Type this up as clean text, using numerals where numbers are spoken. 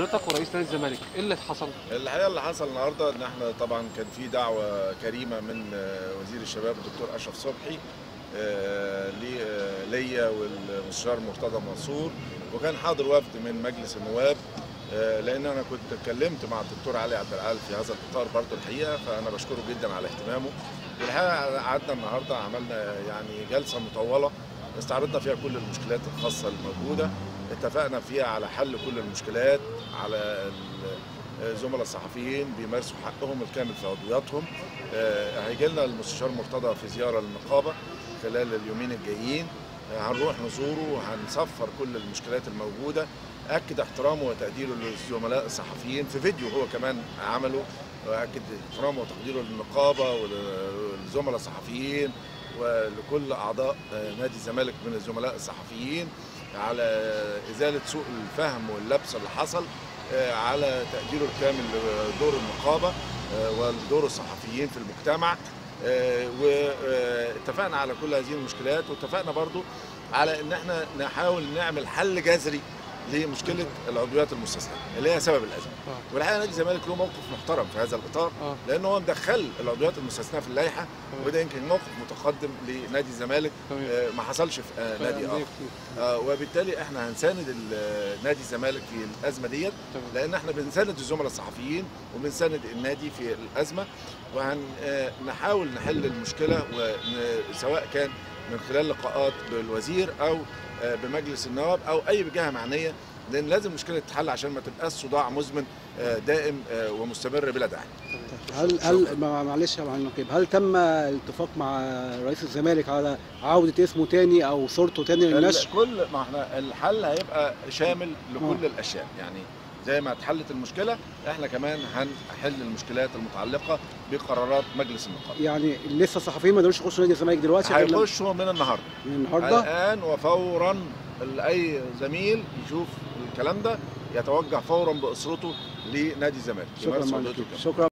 حضرتك ورئيس نادي الزمالك، ايه اللي حصل؟ الحقيقه اللي حصل النهارده ان احنا طبعا كان في دعوه كريمه من وزير الشباب الدكتور أشرف صبحي ليا والمستشار مرتضى منصور، وكان حاضر وفد من مجلس النواب، لان انا كنت اتكلمت مع الدكتور علي عبد العال في هذا الاطار برضه الحقيقه، فانا بشكره جدا على اهتمامه. والحقيقه قعدنا النهارده عملنا يعني جلسه مطوله استعرضنا فيها كل المشكلات الخاصه الموجوده، اتفقنا فيها على حل كل المشكلات، على الزملاء الصحفيين بيمارسوا حقهم الكامل في عضوياتهم. هيجي لنا المستشار مرتضى في زياره للنقابه خلال اليومين الجايين، هنروح نزوره وهنصفر كل المشكلات الموجوده. اكد احترامه وتقديره للزملاء الصحفيين في فيديو هو كمان عمله، واكد احترامه وتقديره للنقابه وللزملاء الصحفيين ولكل اعضاء نادي الزمالك من الزملاء الصحفيين، على ازاله سوء الفهم واللبس اللي حصل، على تقديره الكامل لدور النقابه ودور الصحفيين في المجتمع. واتفقنا على كل هذه المشكلات، واتفقنا برضو على ان احنا نحاول نعمل حل جذري لمشكله العضويات المستثنيه اللي هي سبب الازمه. والحقيقه نادي الزمالك له موقف محترم في هذا الاطار، لان هو مدخل العضويات المستثنيه في اللائحه، وده يمكن موقف متقدم لنادي الزمالك ما حصلش في نادي اخر. وبالتالي احنا هنساند نادي الزمالك في الازمه ديت، لان احنا بنساند الزملاء الصحفيين وبنساند النادي في الازمه، وهنحاول نحل المشكله، سواء كان من خلال لقاءات بالوزير او بمجلس النواب او اي جهه معنيه، لان لازم المشكله تتحل عشان ما تبقاش صداع مزمن دائم ومستمر بلا داعي. هل معلش يا معالي النقيب، هل تم الاتفاق مع رئيس الزمالك على عوده اسمه تاني او صورته تاني للنشر؟ كل ما احنا الحل هيبقى شامل لكل الاشياء، يعني زي ما اتحلت المشكله احنا كمان هنحل المشكلات المتعلقه بقرارات مجلس النقابه. يعني لسه الصحفيين ما قدروش يخشوا نادي الزمالك دلوقتي، هيخشوا من النهارده. من النهارده الان وفورا، اي زميل يشوف الكلام ده يتوجه فورا باسرته لنادي الزمالك. شكرا.